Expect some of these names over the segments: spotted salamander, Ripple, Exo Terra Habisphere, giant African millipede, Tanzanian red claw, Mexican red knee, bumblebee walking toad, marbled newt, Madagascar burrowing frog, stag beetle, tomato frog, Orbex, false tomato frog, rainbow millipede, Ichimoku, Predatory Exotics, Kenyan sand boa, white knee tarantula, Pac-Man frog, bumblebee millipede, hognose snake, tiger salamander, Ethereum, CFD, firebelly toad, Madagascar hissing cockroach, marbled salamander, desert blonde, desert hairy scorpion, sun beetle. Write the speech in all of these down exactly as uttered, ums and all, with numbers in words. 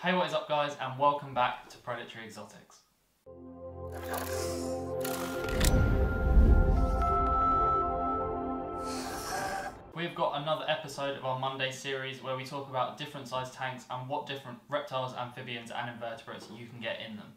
Hey, what is up guys, and welcome back to Predatory Exotics. We've got another episode of our Monday series where we talk about different sized tanks and what different reptiles, amphibians and invertebrates you can get in them.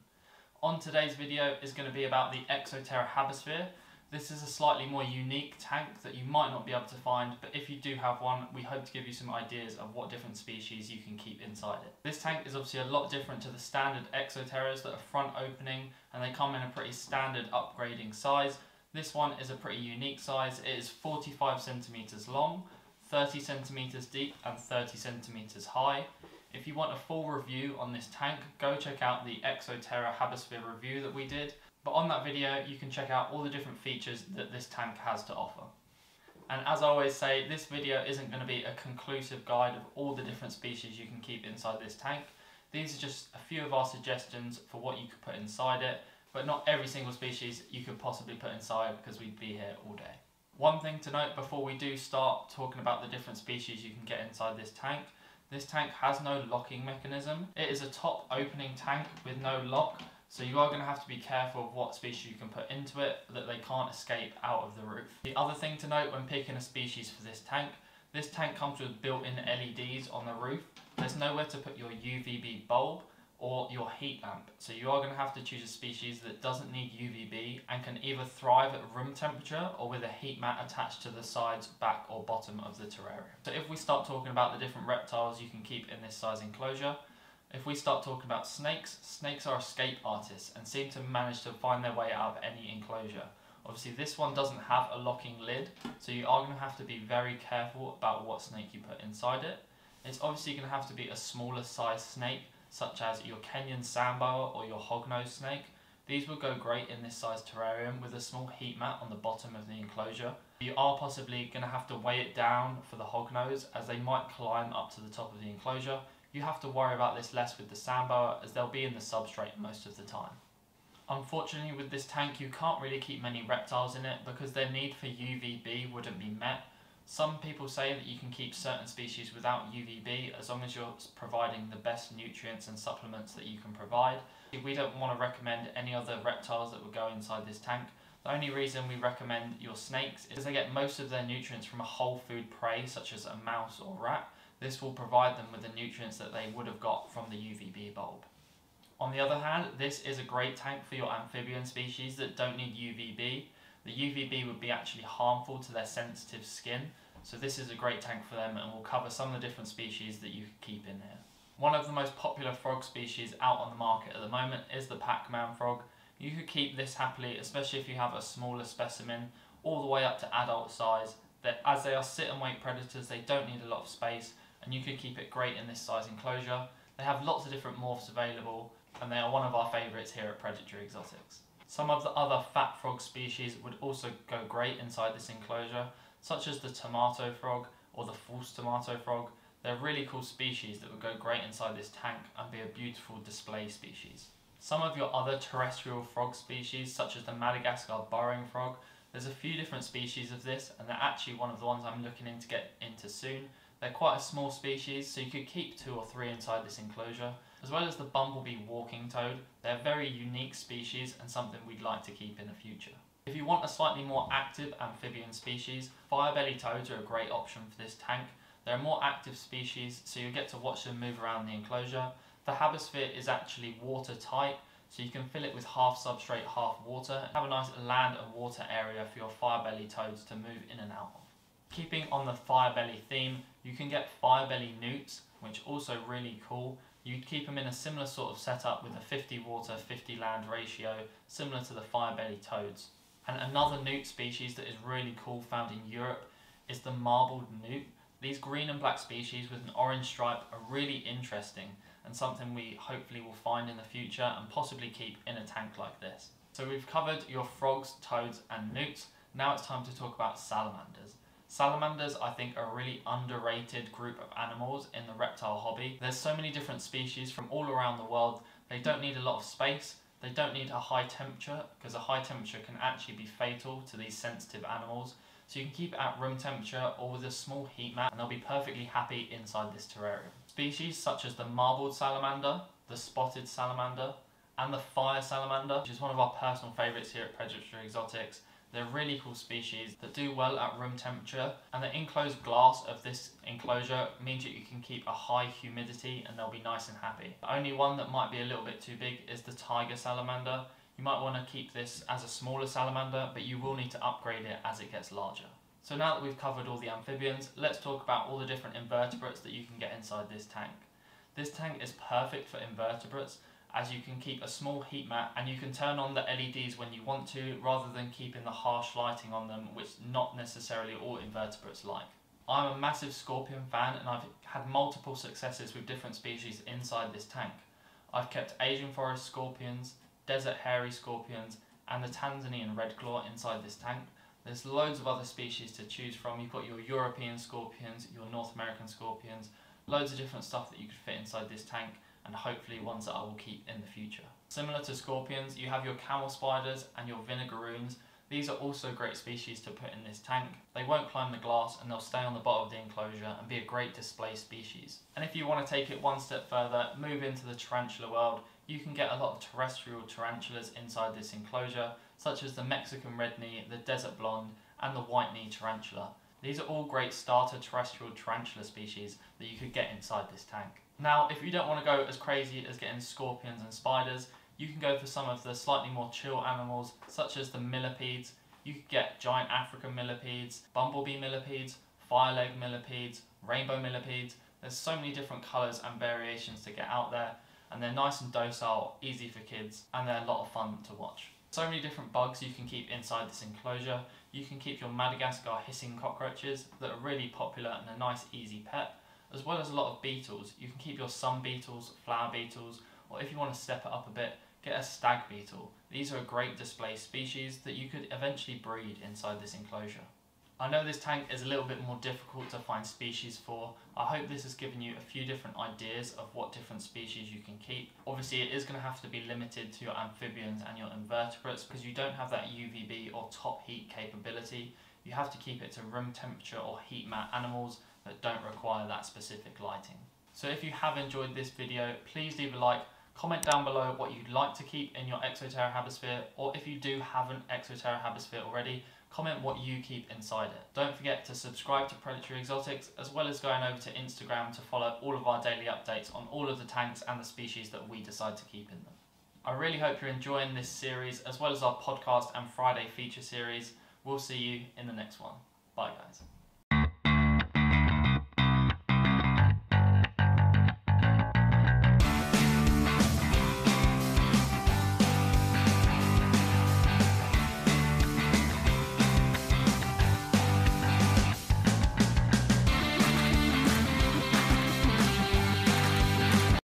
On today's video is going to be about the Exo Terra Habisphere. This is a slightly more unique tank that you might not be able to find, but if you do have one, we hope to give you some ideas of what different species you can keep inside it. This tank is obviously a lot different to the standard Exoterras that are front opening, and they come in a pretty standard upgrading size. This one is a pretty unique size. It is forty-five centimeters long, thirty centimeters deep, and thirty centimeters high. If you want a full review on this tank, go check out the Exo Terra Habisphere review that we did. But on that video, you can check out all the different features that this tank has to offer. And as I always say, this video isn't going to be a conclusive guide of all the different species you can keep inside this tank. These are just a few of our suggestions for what you could put inside it, but not every single species you could possibly put inside because we'd be here all day. One thing to note before we do start talking about the different species you can get inside this tank, this tank has no locking mechanism. It is a top opening tank with no lock, so you are going to have to be careful of what species you can put into it, that they can't escape out of the roof. The other thing to note when picking a species for this tank, this tank comes with built-in L E Ds on the roof. There's nowhere to put your U V B bulb or your heat lamp, so you are going to have to choose a species that doesn't need U V B and can either thrive at room temperature or with a heat mat attached to the sides, back or bottom of the terrarium. So if we start talking about the different reptiles you can keep in this size enclosure, if we start talking about snakes, snakes are escape artists and seem to manage to find their way out of any enclosure. Obviously this one doesn't have a locking lid, so you are going to have to be very careful about what snake you put inside it. It's obviously going to have to be a smaller size snake, such as your Kenyan sand boa or your hognose snake. These would go great in this size terrarium with a small heat mat on the bottom of the enclosure. You are possibly going to have to weigh it down for the hognose as they might climb up to the top of the enclosure. You have to worry about this less with the sand boa as they'll be in the substrate most of the time. Unfortunately with this tank you can't really keep many reptiles in it because their need for U V B wouldn't be met. Some people say that you can keep certain species without U V B as long as you're providing the best nutrients and supplements that you can provide. We don't want to recommend any other reptiles that would go inside this tank. The only reason we recommend your snakes is they get most of their nutrients from a whole food prey such as a mouse or rat. This will provide them with the nutrients that they would have got from the U V B bulb. On the other hand, this is a great tank for your amphibian species that don't need U V B. The U V B would be actually harmful to their sensitive skin, so this is a great tank for them and will cover some of the different species that you can keep in here. One of the most popular frog species out on the market at the moment is the Pac-Man frog. You could keep this happily, especially if you have a smaller specimen, all the way up to adult size. As they are sit and wait predators, they don't need a lot of space, and you could keep it great in this size enclosure. They have lots of different morphs available, and they are one of our favourites here at Predatory Exotics. Some of the other fat frog species would also go great inside this enclosure, such as the tomato frog or the false tomato frog. They're really cool species that would go great inside this tank and be a beautiful display species. Some of your other terrestrial frog species, such as the Madagascar burrowing frog, there's a few different species of this, and they're actually one of the ones I'm looking in to get into soon. They're quite a small species, so you could keep two or three inside this enclosure, as well as the bumblebee walking toad. They're a very unique species and something we'd like to keep in the future. If you want a slightly more active amphibian species, firebelly toads are a great option for this tank. They're a more active species, so you'll get to watch them move around the enclosure. The habisphere is actually watertight, so you can fill it with half substrate, half water, and have a nice land and water area for your firebelly toads to move in and out of. Keeping on the firebelly theme, you can get firebelly newts, which also really cool. You'd keep them in a similar sort of setup with a fifty water, fifty land ratio, similar to the firebelly toads. And another newt species that is really cool found in Europe is the marbled newt. These green and black species with an orange stripe are really interesting and something we hopefully will find in the future and possibly keep in a tank like this. So we've covered your frogs, toads and newts. Now it's time to talk about salamanders. Salamanders, I think, are a really underrated group of animals in the reptile hobby. There's so many different species from all around the world. They don't need a lot of space, they don't need a high temperature, because a high temperature can actually be fatal to these sensitive animals. So you can keep it at room temperature or with a small heat mat and they'll be perfectly happy inside this terrarium. Species such as the marbled salamander, the spotted salamander, and the fire salamander, which is one of our personal favourites here at Predatory Exotics. They're really cool species that do well at room temperature, and the enclosed glass of this enclosure means that you can keep a high humidity and they'll be nice and happy. The only one that might be a little bit too big is the tiger salamander. You might want to keep this as a smaller salamander, but you will need to upgrade it as it gets larger. So now that we've covered all the amphibians, let's talk about all the different invertebrates that you can get inside this tank. This tank is perfect for invertebrates, as you can keep a small heat mat and you can turn on the L E Ds when you want to, rather than keeping the harsh lighting on them, which not necessarily all invertebrates like. I'm a massive scorpion fan and I've had multiple successes with different species inside this tank. I've kept Asian forest scorpions, desert hairy scorpions, and the Tanzanian red claw inside this tank. There's loads of other species to choose from. You've got your European scorpions, your North American scorpions, loads of different stuff that you could fit inside this tank, and hopefully ones that I will keep in the future. Similar to scorpions, you have your camel spiders and your vinegaroons. These are also great species to put in this tank. They won't climb the glass and they'll stay on the bottom of the enclosure and be a great display species. And if you want to take it one step further, move into the tarantula world, you can get a lot of terrestrial tarantulas inside this enclosure, such as the Mexican red knee, the desert blonde, and the white knee tarantula. These are all great starter terrestrial tarantula species that you could get inside this tank. Now, if you don't want to go as crazy as getting scorpions and spiders, you can go for some of the slightly more chill animals, such as the millipedes. You could get giant African millipedes, bumblebee millipedes, fireleg millipedes, rainbow millipedes. There's so many different colours and variations to get out there, and they're nice and docile, easy for kids, and they're a lot of fun to watch. So many different bugs you can keep inside this enclosure. You can keep your Madagascar hissing cockroaches that are really popular and a nice easy pet, as well as a lot of beetles. You can keep your sun beetles, flower beetles, or if you want to step it up a bit, get a stag beetle. These are a great display species that you could eventually breed inside this enclosure. I know this tank is a little bit more difficult to find species for. I hope this has given you a few different ideas of what different species you can keep. Obviously it is going to have to be limited to your amphibians and your invertebrates because you don't have that U V B or top heat capability. You have to keep it to room temperature or heat mat animals that don't require that specific lighting. So if you have enjoyed this video, please leave a like, comment down below what you'd like to keep in your Exo Terra Habisphere, or if you do have an Exo Terra Habisphere already, comment what you keep inside it. Don't forget to subscribe to Predatory Exotics, as well as going over to Instagram to follow all of our daily updates on all of the tanks and the species that we decide to keep in them. I really hope you're enjoying this series, as well as our podcast and Friday feature series. We'll see you in the next one. Bye guys.